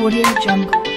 AudioJungle.